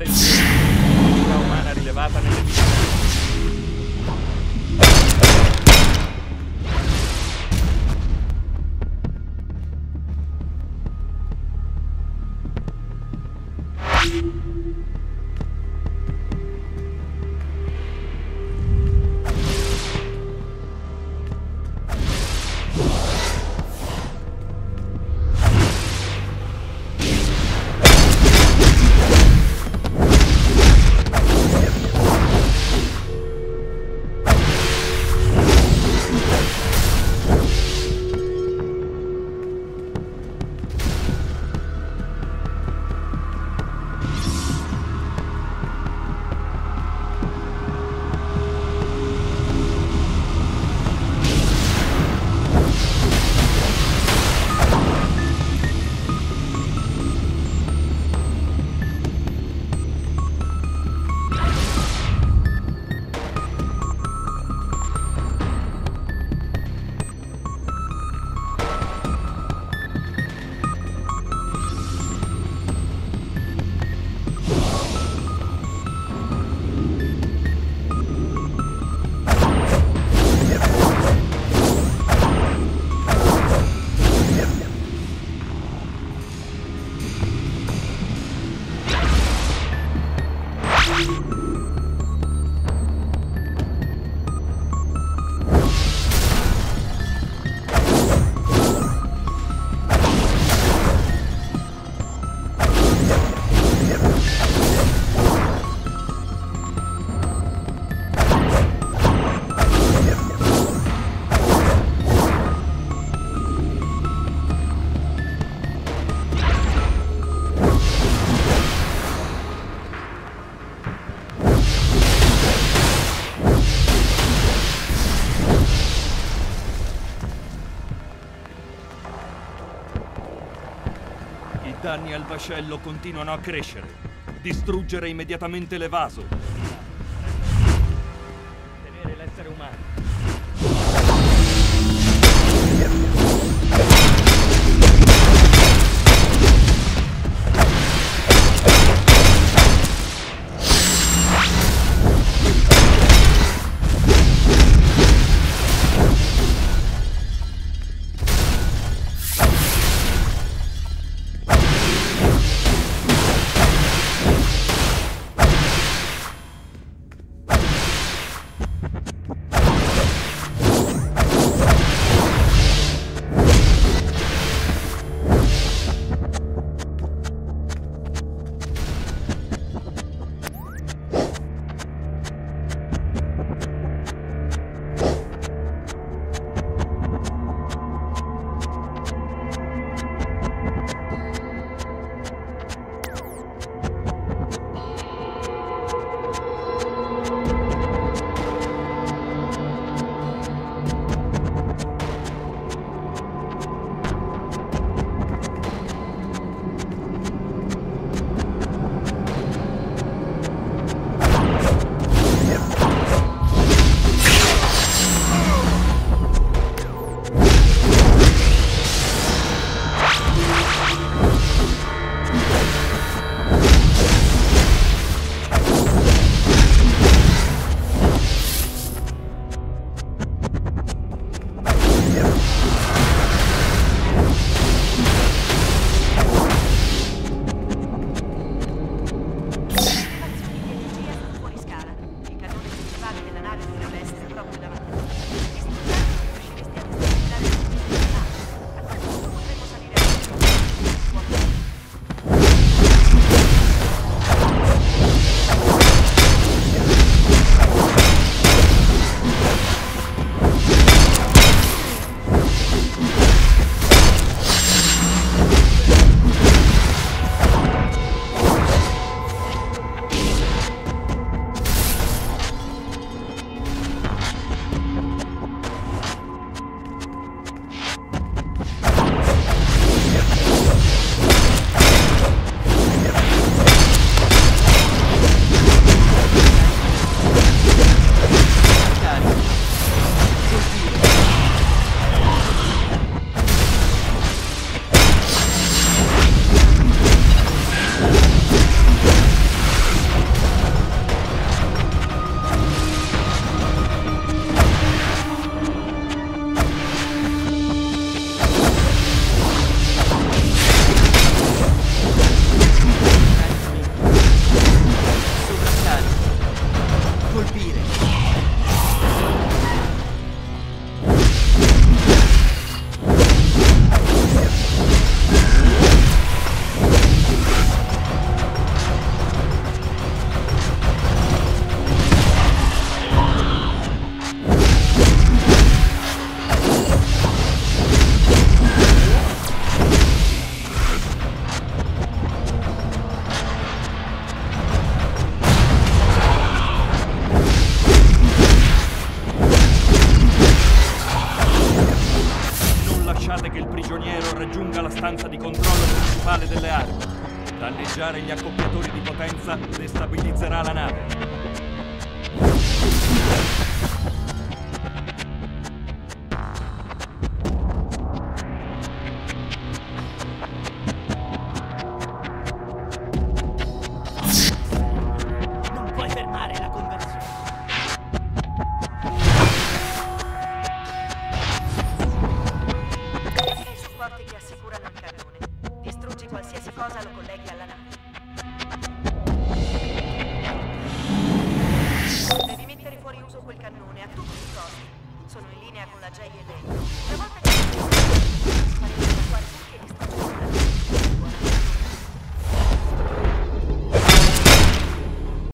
parte inferiore della figura umana rilevata nelle I danni al vascello continuano a crescere. Distruggere immediatamente le vaso. Tenere l'essere umano. che il prigioniero raggiunga la stanza di controllo principale delle armi. Danneggiare gli accoppiatori di potenza destabilizzerà la nave. Sono in linea con la JLA. Una volta che...